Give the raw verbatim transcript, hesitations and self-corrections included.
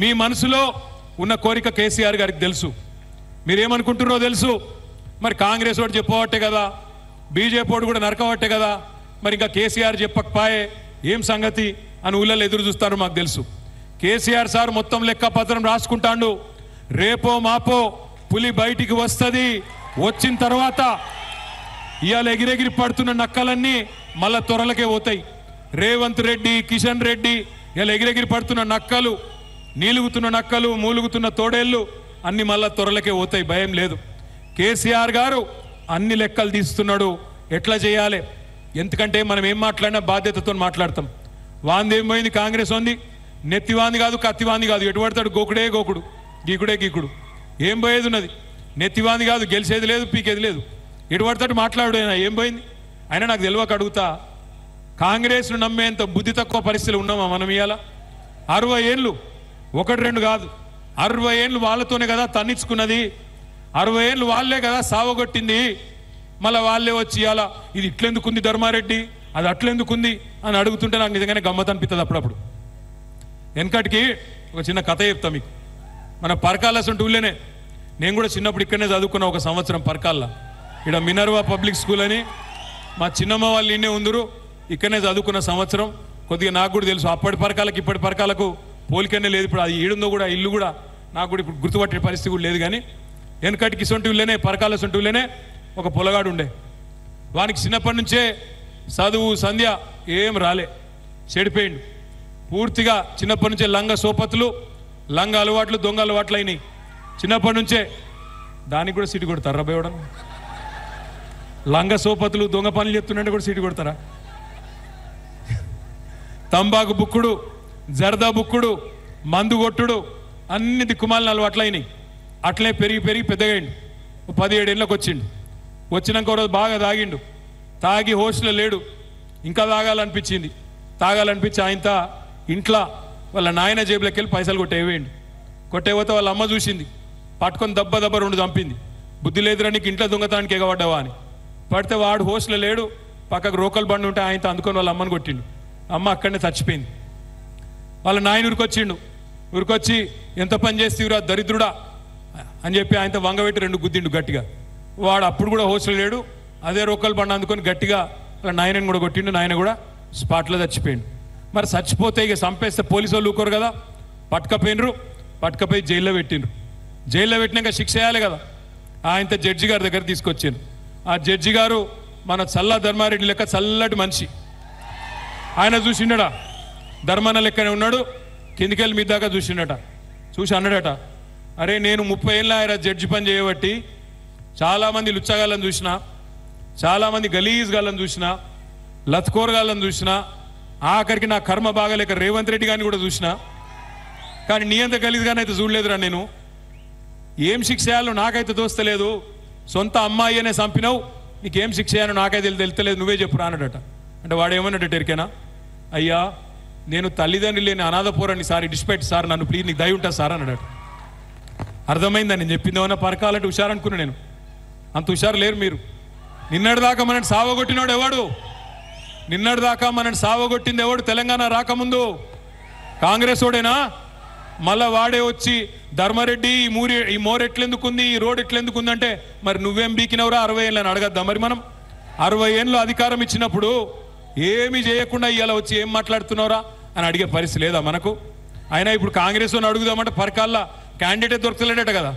మీ మనసులో ఉన్న కోరిక కేసీఆర్ గారికి తెలుసు, మీరేమనుకుంటున్నారో తెలుసు. మరి కాంగ్రెస్ వాడు చెప్పవట్టే కదా, బీజేపీ వాడు కూడా నరకవట్టే కదా, మరి ఇంకా కేసీఆర్ చెప్పకపోయే ఏం సంగతి అని ఊళ్ళలో ఎదురు చూస్తారు. మాకు తెలుసు కేసీఆర్ సార్ మొత్తం లెక్క పత్రం రాసుకుంటాడు, రేపో మాపో పులి బయటికి వస్తుంది, వచ్చిన తర్వాత ఇవాళ ఎగిరెగిరి పడుతున్న నక్కలన్నీ మళ్ళా త్వరలకే పోతాయి. రేవంత్ రెడ్డి, కిషన్ రెడ్డి ఇలా ఎగిరెగిరి పడుతున్న నక్కలు, నీలుగుతున్న నక్కలు, మూలుగుతున్న తోడేళ్ళు అన్ని మళ్ళా త్వరలకే పోతాయి, భయం లేదు. కేసీఆర్ గారు అన్ని లెక్కలు తీస్తున్నాడు, ఎట్లా చేయాలి, ఎందుకంటే మనం ఏం మాట్లాడినా బాధ్యతతో మాట్లాడతాం. వాందేం పోయింది కాంగ్రెస్ ఉంది, నెత్తివాంది కాదు కత్తివాంది కాదు, ఎటు పడతాడు గోకుడే గోకుడు గీకుడే గీకుడు, ఏం పోయేది ఉన్నది? నెత్తివాంది కాదు, గెలిచేది లేదు, పీకేది లేదు, ఎటు పడతాడు మాట్లాడుడైనా, ఏం పోయింది? అయినా నాకు తెలియక అడుగుతా, కాంగ్రెస్ను నమ్మేంత బుద్ధి తక్కువ పరిస్థితులు ఉన్నామా మనం ఇవాళ? అరవై ఏళ్ళు, ఒకటి రెండు కాదు, అరవై ఏళ్ళు వాళ్ళతోనే కదా తన్నించుకున్నది, అరవై ఏళ్ళు వాళ్ళే కదా సావగొట్టింది. మళ్ళీ వాళ్ళే వచ్చి అలా ఇది ఇట్లెందుకుంది ధర్మారెడ్డి, అది అట్లెందుకుంది అని అడుగుతుంటే నాకు నిజంగానే గమ్మత్ అనిపిస్తుంది అప్పుడప్పుడు. వెనకటికి ఒక చిన్న కథ చెప్తా మీకు. మన పరకాలసం టూళ్ళేనే నేను కూడా చిన్నప్పుడు ఇక్కడనే చదువుకున్నా, ఒక సంవత్సరం పరకాల ఇక్కడ మినర్వా పబ్లిక్ స్కూల్ అని, మా చిన్నమ్మ వాళ్ళు ఇన్నే ఉందరు, ఇక్కడనే చదువుకున్న సంవత్సరం, కొద్దిగా నాకు కూడా తెలుసు. అప్పటి పరకాలకు ఇప్పటి పరకాలకు పోలికనే లేదు. ఇప్పుడు అది ఏడుందో కూడా ఇల్లు కూడా నాకు కూడా ఇప్పుడు గుర్తుపట్టే పరిస్థితి కూడా లేదు. కానీ వెనకటికి సొంటివులేనే పరకాల సొంటివులేనే ఒక పొలగాడు ఉండే, వానికి చిన్నప్పటి నుంచే చదువు సంధ్య ఏం రాలే, చెడిపోయిండు పూర్తిగా. చిన్నప్పటి నుంచే లంగ సోపతులు, లంగ అలవాట్లు, దొంగ అలవాట్లు అయినాయి చిన్నప్పటి నుంచే. దానికి కూడా సిటీ కొడతారు రబ్బేవడం, లంగ సోపతులు దొంగ పనులు చెప్తుండే కూడా సిటీ కొడతారా? తంబాకు బుక్కుడు, జర్దా బుక్కుడు, మందు కొట్టుడు, అన్ని దిక్కుమాలిన అలవాట్లు అయినాయి. అట్లే పెరిగి పెరిగి పెద్దగా అయిండు. పదిహేడు ఏళ్ళకి వచ్చిండు. వచ్చినాక ఒకరోజు బాగా తాగిండు, తాగి హోస్టల్లో లేడు, ఇంకా తాగాలనిపించింది. తాగాలనిపించి ఆయనత ఇంట్లో వాళ్ళ నాయన జేబులోకి వెళ్ళి పైసలు కొట్టేవేయండి. కొట్టేపోతే వాళ్ళ అమ్మ చూసింది, పట్టుకొని దెబ్బ దెబ్బ రెండు చంపింది. బుద్ధి లేదురా నీకు, ఇంట్లో దొంగతనానికి ఎగబడ్డావా అని. పడితే వాడు హోస్టల్లో లేడు, పక్కకు రోకల్ బండి ఉంటే ఆయనతో అందుకొని వాళ్ళ అమ్మని కొట్టిండు. అమ్మ అక్కడనే చచ్చిపోయింది. వాళ్ళ నాయన ఊరికొచ్చిండు. ఊరికొచ్చి ఎంత పని చేస్తేవిరా దరిద్రుడా అని చెప్పి ఆయనతో వంగబెట్టి రెండు గుద్దిండు గట్టిగా. వాడు అప్పుడు కూడా హోస్టల్ లేడు, అదే రోకల్ బండి అందుకొని గట్టిగా వాళ్ళ నాయనని కూడా కొట్టిండు. నాయన కూడా స్పాట్లో చచ్చిపోయిండు. మరి చచ్చిపోతే ఇక చంపేస్తే పోలీసు వాళ్ళు ఊకోరు కదా, పట్టుకపోయినరు. పట్టుకపోయి జైల్లో పెట్టిండ్రు. జైల్లో పెట్టినాక శిక్ష వేయాలి కదా, ఆయనతో జడ్జి గారి దగ్గర తీసుకొచ్చిండు. ఆ జడ్జి గారు మన చల్లా ధర్మారెడ్డి లెక్క చల్లటి మనిషి. ఆయన చూసిండట, ధర్మన్న లెక్కనే ఉన్నాడు, కిందికెళ్ళి మీ దాకా చూసిండట. చూసి అన్నాడట, అరే నేను ముప్పై ఏళ్ళ ఆయన జడ్జి పని చేయబట్టి చాలామంది లుచ్చగాళ్ళని చూసిన, చాలామంది గలీజ్గాళ్ళని చూసిన, లత్కోరగాళ్ళని చూసిన, ఆఖరికి నా కర్మ బాగాలేక రేవంత్ రెడ్డి గారిని కూడా చూసిన, కానీ నీ అంత గలీజ్గానే అయితే చూడలేదురా నేను. ఏం శిక్ష చేయాలో నాకైతే తోస్తలేదు, సొంత అమ్మాయి అనే చంపినావు, నీకేం శిక్ష చేయాలో నాకైతే తెలుస్తలేదు, నువ్వే చెప్పురా అన్నాడట. అంటే వాడు ఏమన్నాడట ఎరికేనా, అయ్యా నేను తల్లిదండ్రులు లేని అనాథ పోరాన్ని సార్, డిస్పెట్ సార్, నన్ను ప్లీజ్ నీకు దయ ఉంటుంది సార్ అన్నాడట. అర్థమైందా నేను చెప్పింది ఏమన్నా పరకాలంటే? హుషారు అనుకున్నా నేను, అంత హుషారు లేరు మీరు. నిన్నటిదాకా మనని సావగొట్టినోడు ఎవడు? నిన్నటిదాకా మనని సావగొట్టింది ఎవడు? తెలంగాణ రాకముందు కాంగ్రెస్ ఓడేనా? మళ్ళా వాడే వచ్చి ధర్మారెడ్డి ఈ మూరి ఈ మోర్ ఎట్లెందుకుంది, ఈ రోడ్ ఎట్లెందుకుంది అంటే మరి నువ్వేం బీకినవరా అరవై ఏళ్ళని అడగద్దా మరి మనం? అరవై ఏళ్ళు అధికారం ఇచ్చినప్పుడు ఏమి చేయకుండా ఇలా వచ్చి ఏం మాట్లాడుతున్నావురా అని అడిగే పరిస్థితి లేదా మనకు? అయినా ఇప్పుడు కాంగ్రెస్ అని అడుగుదామంటే పరకాల క్యాండిడేట్ దొరకలేడట కదా.